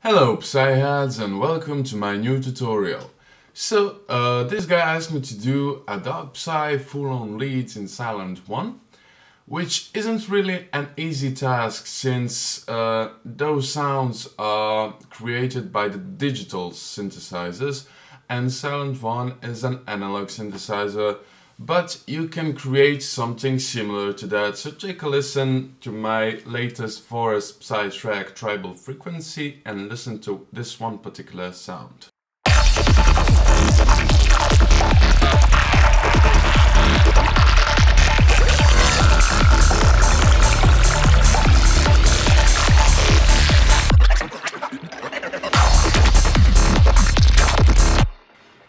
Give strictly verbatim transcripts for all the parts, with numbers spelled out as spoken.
Hello PsyHeads and welcome to my new tutorial. So uh, this guy asked me to do a Dark Psy full-on leads in Sylenth one, which isn't really an easy task since uh, those sounds are created by the digital synthesizers and Sylenth one is an analog synthesizer, but you can create something similar to that. So take a listen to my latest Forest Psy track Tribal Frequency and listen to this one particular sound.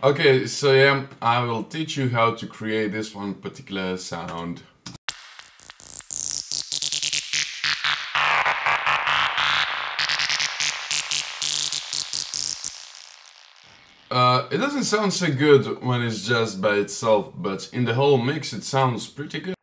Okay, so yeah, I will teach you how to create this one particular sound. Uh, it doesn't sound so good when it's just by itself, but in the whole mix it sounds pretty good.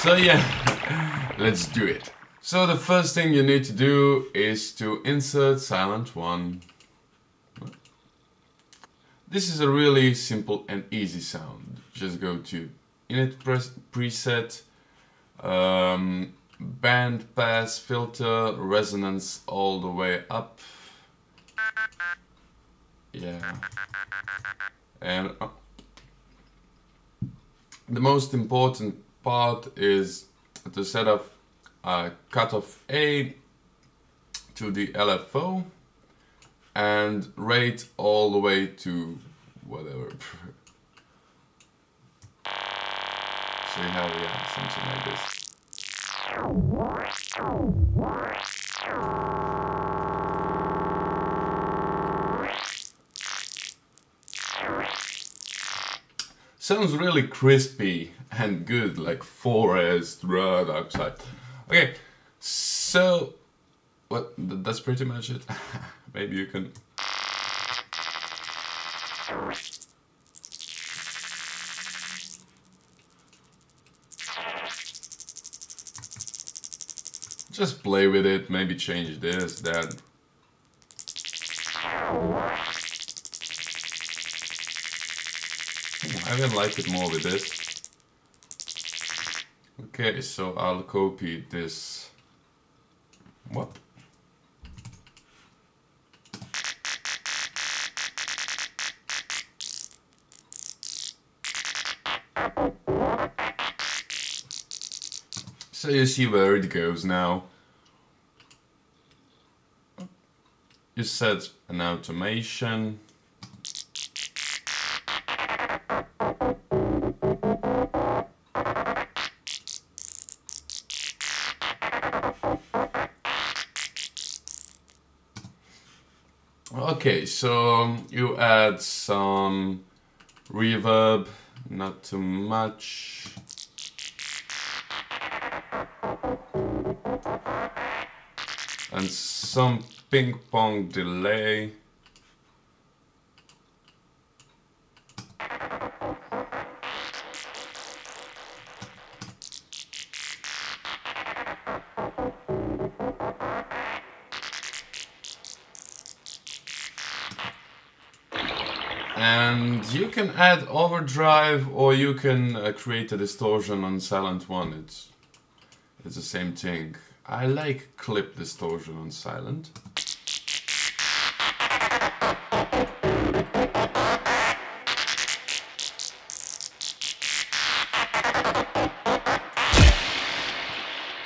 So yeah, let's do it. So the first thing you need to do is to insert Sylenth one. This is a really simple and easy sound. Just go to Init Preset, um, Band Pass Filter, Resonance all the way up. Yeah. And uh, the most important part is to set up Uh, cut off A to the L F O and rate all the way to whatever. So you have yeah, something like this. Sounds really crispy and good, like Forest, Red, upside. Okay, so what? Well, that's pretty much it. Maybe you can. Just play with it, maybe change this, that. I even like it more with this. Okay, so I'll copy this. What? So you see where it goes now. You set an automation. Okay, so you add some reverb, not too much. And some ping pong delay. And you can add overdrive or you can uh, create a distortion on Sylenth one. It's, it's the same thing. I like clip distortion on Sylenth.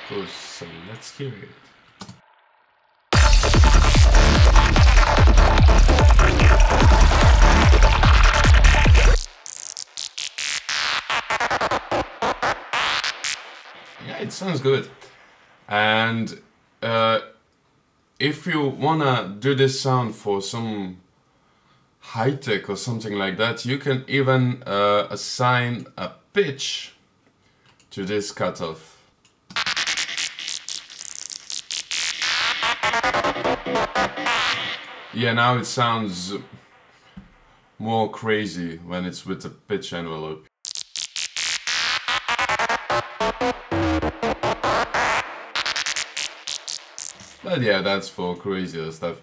Cool, so let's hear it. It sounds good, and uh, if you wanna do this sound for some high-tech or something like that, you can even uh, assign a pitch to this cutoff. Yeah, now it sounds more crazy when it's with a pitch envelope. But yeah, that's for crazier stuff.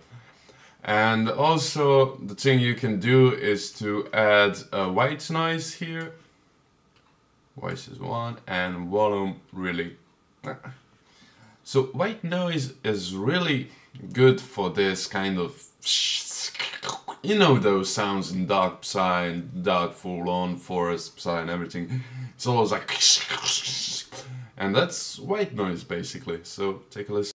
And also, the thing you can do is to add a white noise here. Voice is one, and volume really. So white noise is really good for this kind of, you know, those sounds in dark Psy and dark full-on forest Psy and everything. It's always like, and that's white noise basically. So take a listen.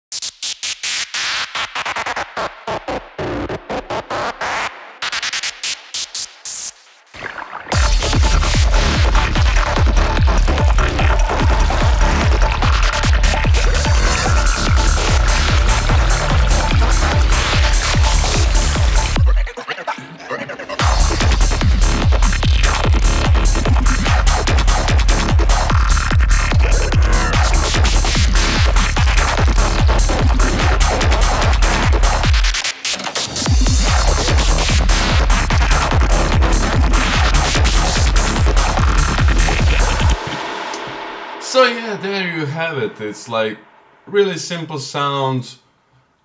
So yeah, there you have it. It's like really simple sound,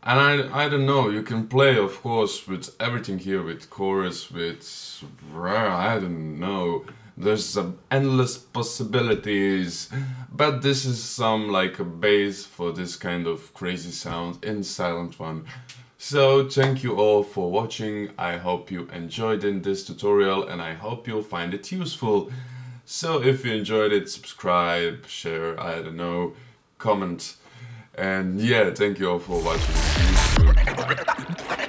and I, I don't know, you can play of course with everything here, with chorus, with, I don't know, there's some endless possibilities, but this is some like a base for this kind of crazy sound in Sylenth one. So thank you all for watching, I hope you enjoyed in this tutorial and I hope you'll find it useful. So if you enjoyed it, subscribe, share, I don't know, comment, and yeah, thank you all for watching.